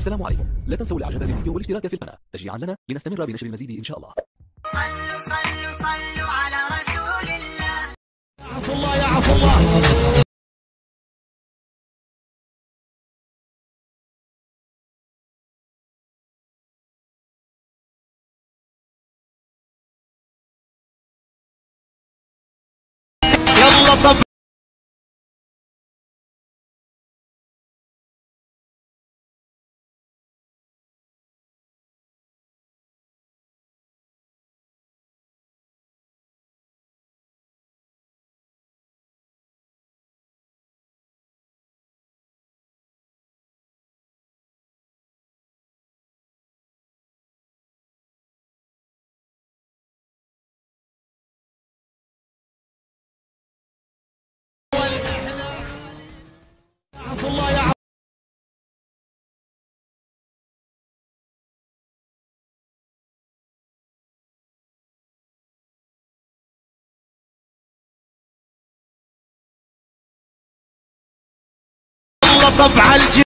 السلام عليكم، لا تنسوا الاعجاب بالفيديو والاشتراك في القناة تشجيعا لنا لنستمر بنشر المزيد ان شاء الله. صلوا صلوا صلوا على رسول الله. عفو الله يا عفو الله. طب على